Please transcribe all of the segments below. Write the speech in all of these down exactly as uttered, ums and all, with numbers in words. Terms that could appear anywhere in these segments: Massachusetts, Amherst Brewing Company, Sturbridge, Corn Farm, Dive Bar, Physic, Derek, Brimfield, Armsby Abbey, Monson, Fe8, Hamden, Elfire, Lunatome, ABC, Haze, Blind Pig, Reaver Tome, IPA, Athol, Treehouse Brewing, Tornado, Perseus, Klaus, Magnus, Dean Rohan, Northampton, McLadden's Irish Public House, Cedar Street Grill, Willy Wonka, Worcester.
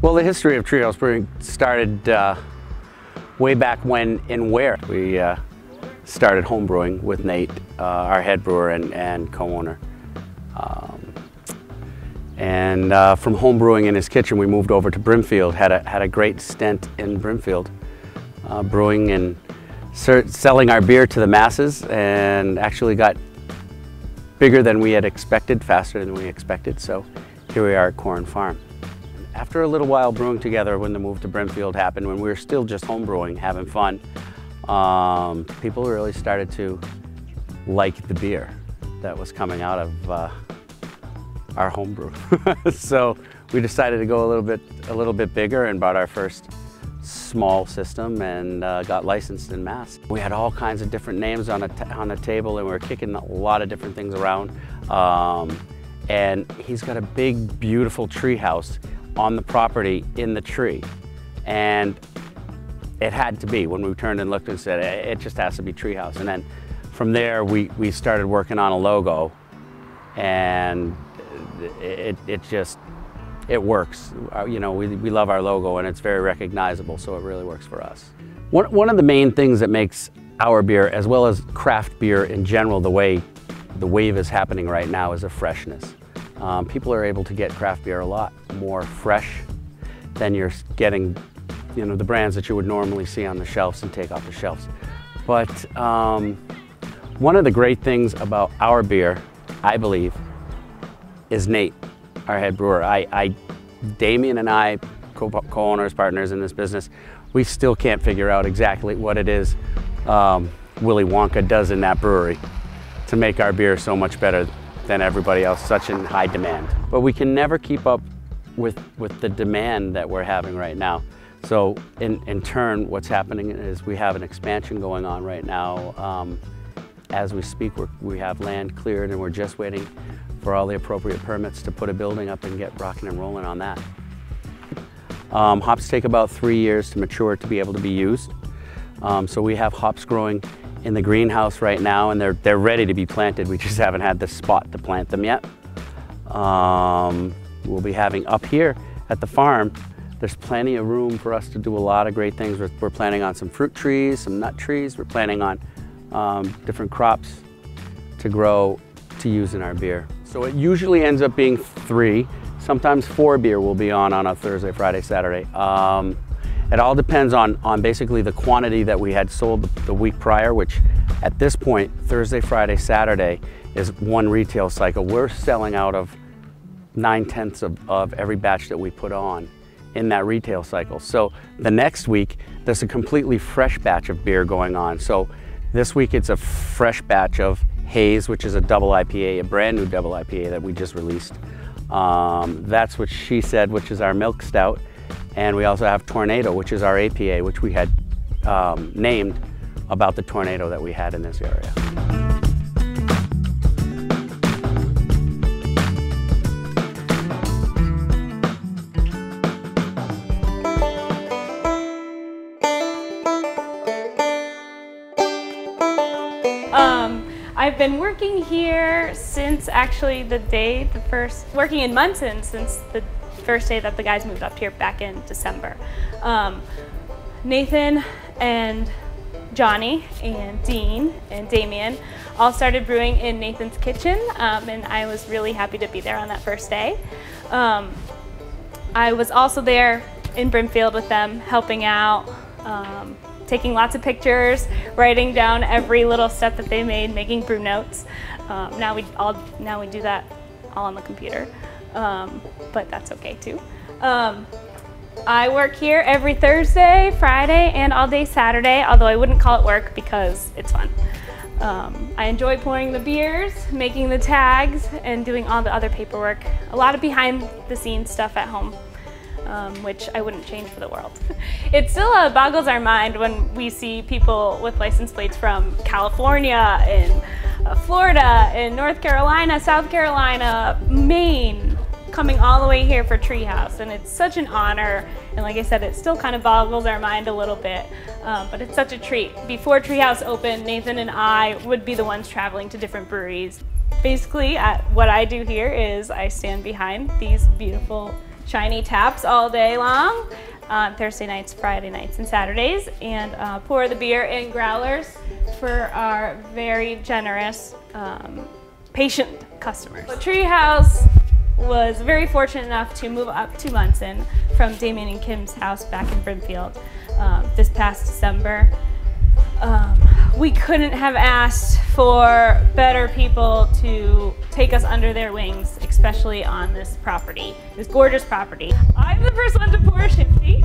Well, the history of Treehouse Brewing started uh, way back when and where. We uh, started home brewing with Nate, uh, our head brewer and, and co-owner. Um, and uh, from home brewing in his kitchen, we moved over to Brimfield, had a, had a great stint in Brimfield, uh, brewing and selling our beer to the masses, and actually got bigger than we had expected, faster than we expected, so here we are at Corn Farm. After a little while brewing together, when the move to Brimfield happened, when we were still just home brewing, having fun, um, people really started to like the beer that was coming out of uh, our home brew. So we decided to go a little bit, a little bit bigger and bought our first small system and uh, got licensed in Mass. We had all kinds of different names on a t on the table, and we were kicking a lot of different things around. Um, and he's got a big, beautiful tree house on the property in the tree. And it had to be, when we turned and looked and said, it just has to be Treehouse. And then from there, we, we started working on a logo, and it, it just, it works. You know, we, we love our logo, and it's very recognizable, so it really works for us. One, one of the main things that makes our beer, as well as craft beer in general, the way the wave is happening right now, is a freshness. Um, people are able to get craft beer a lot more fresh than you're getting, you know, the brands that you would normally see on the shelves and take off the shelves. But um, one of the great things about our beer, I believe, is Nate, our head brewer. I, I Damien and I, co-owners, partners in this business, we still can't figure out exactly what it is um, Willy Wonka does in that brewery to make our beer so much better than everybody else, such in high demand. But we can never keep up with, with the demand that we're having right now. So in, in turn, what's happening is we have an expansion going on right now. Um, as we speak, we're, we have land cleared, and we're just waiting for all the appropriate permits to put a building up and get rocking and rolling on that. Um, hops take about three years to mature to be able to be used. Um, so we have hops growing in the greenhouse right now, and they're, they're ready to be planted. We just haven't had the spot to plant them yet. Um, we'll be having up here at the farm, there's plenty of room for us to do a lot of great things. We're, we're planning on some fruit trees, some nut trees. We're planning on um, different crops to grow to use in our beer. So it usually ends up being three, sometimes four beer will be on on a Thursday, Friday, Saturday. Um, It all depends on, on basically the quantity that we had sold the, the week prior, which at this point, Thursday, Friday, Saturday is one retail cycle. We're selling out of nine-tenths of, of every batch that we put on in that retail cycle. So the next week, there's a completely fresh batch of beer going on. So this week, it's a fresh batch of Haze, which is a double I P A, a brand new double I P A that we just released. Um, that's what she said, which is our milk stout. And we also have Tornado, which is our A P A, which we had um, named about the tornado that we had in this area. Um, I've been working here since actually the day, the first, working in Monson since the first day that the guys moved up here back in December. Um, Nathan and Johnny and Dean and Damien all started brewing in Nathan's kitchen, um, and I was really happy to be there on that first day. Um, I was also there in Brimfield with them, helping out, um, taking lots of pictures, writing down every little step that they made, making brew notes. Um, now we all now we do that all on the computer. Um, but that's okay too. Um, I work here every Thursday, Friday, and all day Saturday, although I wouldn't call it work because it's fun. Um, I enjoy pouring the beers, making the tags, and doing all the other paperwork. A lot of behind the scenes stuff at home, um, which I wouldn't change for the world. It still uh, boggles our mind when we see people with license plates from California and uh, Florida and North Carolina, South Carolina, Maine, coming all the way here for Treehouse, and it's such an honor, and like I said, it still kind of boggles our mind a little bit, um, but it's such a treat. Before Treehouse opened, Nathan and I would be the ones traveling to different breweries. Basically, uh, what I do here is I stand behind these beautiful shiny taps all day long, uh, Thursday nights, Friday nights, and Saturdays, and uh, pour the beer in growlers for our very generous, um, patient customers. But Treehouse was very fortunate enough to move up to Monson from Damien and Kim's house back in Brimfield um, this past December. Um, we couldn't have asked for better people to take us under their wings, especially on this property, this gorgeous property. I'm the first one to pour Shifty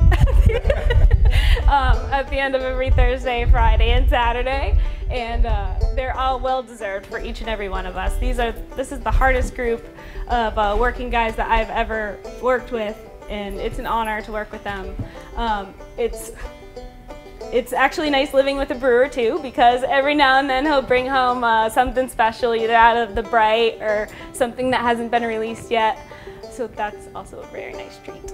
um, at the end of every Thursday, Friday, and Saturday, and uh, they're all well-deserved for each and every one of us. These are, this is the hardest group of uh, working guys that I've ever worked with, and it's an honor to work with them. Um, it's It's actually nice living with a brewer too, because every now and then he'll bring home uh, something special, either out of the bright or something that hasn't been released yet. So that's also a very nice treat.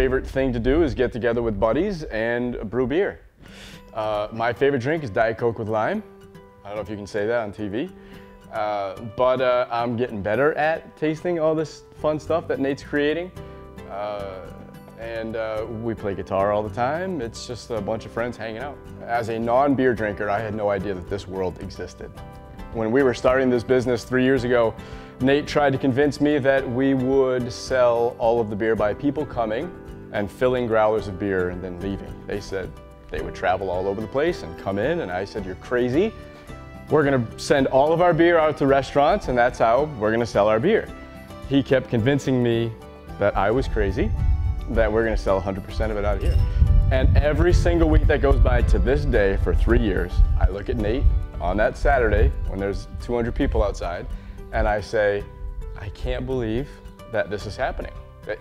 Favorite thing to do is get together with buddies and brew beer. Uh, my favorite drink is Diet Coke with lime. I don't know if you can say that on T V, uh, but uh, I'm getting better at tasting all this fun stuff that Nate's creating. Uh, and uh, we play guitar all the time. It's just a bunch of friends hanging out. As a non-beer drinker, I had no idea that this world existed. When we were starting this business three years ago, Nate tried to convince me that we would sell all of the beer by people coming and filling growlers of beer and then leaving. They said they would travel all over the place and come in, and I said, you're crazy. We're gonna send all of our beer out to restaurants, and that's how we're gonna sell our beer. He kept convincing me that I was crazy, that we're gonna sell one hundred percent of it out of here. And every single week that goes by to this day for three years, I look at Nate on that Saturday when there's two hundred people outside, and I say, I can't believe that this is happening.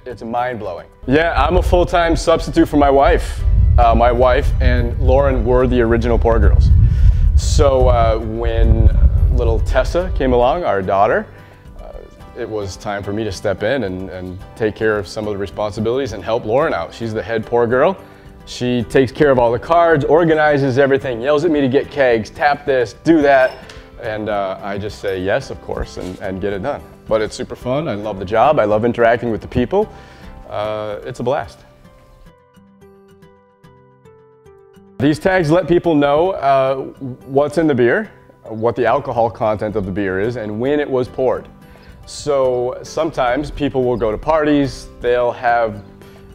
It's mind-blowing. Yeah, I'm a full-time substitute for my wife. Uh, my wife and Lauren were the original Pour Girls. So uh, when little Tessa came along, our daughter, uh, it was time for me to step in and, and take care of some of the responsibilities and help Lauren out. She's the head Pour Girl. She takes care of all the cards, organizes everything, yells at me to get kegs, tap this, do that. And uh, I just say yes, of course, and, and get it done. But it's super fun. I love the job. I love interacting with the people. Uh, it's a blast. These tags let people know uh, what's in the beer, what the alcohol content of the beer is, and when it was poured. So sometimes people will go to parties, they'll have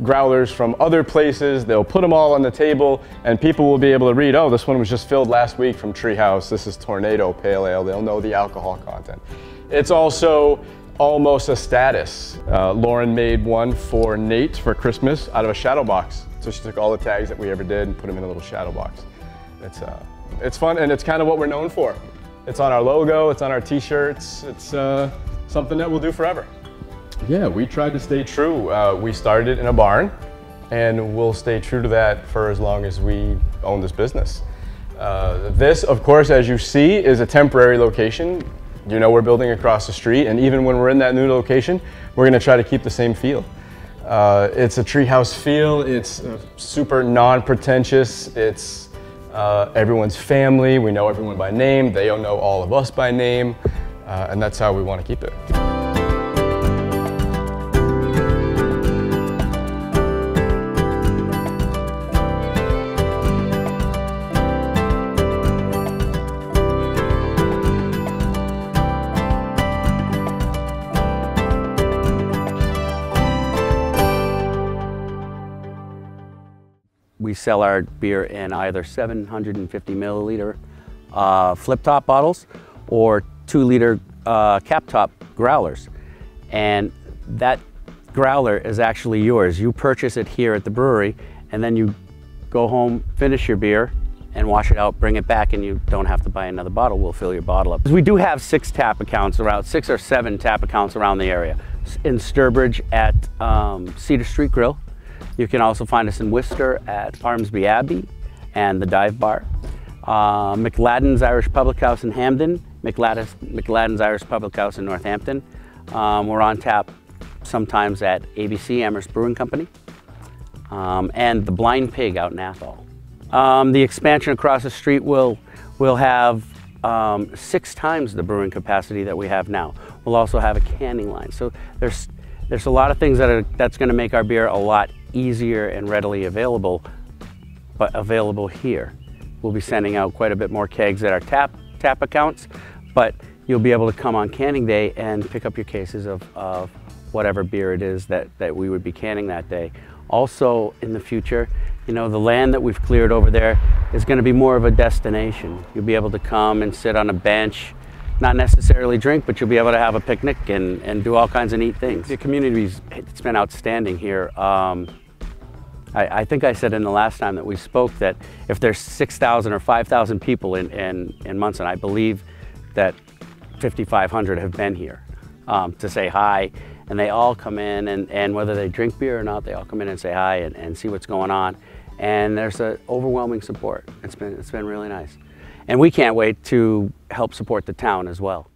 growlers from other places, they'll put them all on the table, and people will be able to read, oh, this one was just filled last week from Treehouse, this is Tornado Pale Ale, they'll know the alcohol content. It's also almost a status. Uh, Lauren made one for Nate for Christmas out of a shadow box. So she took all the tags that we ever did and put them in a little shadow box. It's, uh, it's fun, and it's kind of what we're known for. It's on our logo, it's on our t-shirts, it's uh, something that we'll do forever. Yeah, we tried to stay true. Uh, we started in a barn, and we'll stay true to that for as long as we own this business. Uh, this, of course, as you see, is a temporary location. You know, we're building across the street, and even when we're in that new location, we're going to try to keep the same feel. Uh, it's a Treehouse feel. It's super non-pretentious. It's uh, everyone's family. We know everyone by name. They all know all of us by name, uh, and that's how we want to keep it. We sell our beer in either seven hundred fifty milliliter uh, flip top bottles or two liter uh, cap top growlers. And that growler is actually yours. You purchase it here at the brewery, and then you go home, finish your beer, and wash it out, bring it back, and you don't have to buy another bottle. We'll fill your bottle up. We do have six tap accounts around, six or seven tap accounts around the area. In Sturbridge at um, Cedar Street Grill. You can also find us in Worcester at Armsby Abbey and the Dive Bar. Uh, McLadden's Irish Public House in Hamden, McLadden's, McLadden's Irish Public House in Northampton. Um, we're on tap sometimes at A B C, Amherst Brewing Company, um, and the Blind Pig out in Athol. Um, the expansion across the street will, will have um, six times the brewing capacity that we have now. We'll also have a canning line. So there's, there's a lot of things that are, that's going to make our beer a lot easier and readily available, but available here. We'll be sending out quite a bit more kegs at our tap, tap accounts, but you'll be able to come on canning day and pick up your cases of, of whatever beer it is that, that we would be canning that day. Also in the future, you know, the land that we've cleared over there is going to be more of a destination. You'll be able to come and sit on a bench, not necessarily drink, but you'll be able to have a picnic and, and do all kinds of neat things. The community's, it's been outstanding here. Um, I, I think I said in the last time that we spoke that if there's six thousand or five thousand people in, in, in Monson, I believe that fifty-five hundred have been here um, to say hi. And they all come in, and, and whether they drink beer or not, they all come in and say hi and, and see what's going on. And there's an overwhelming support. It's been, it's been really nice. And we can't wait to help support the town as well.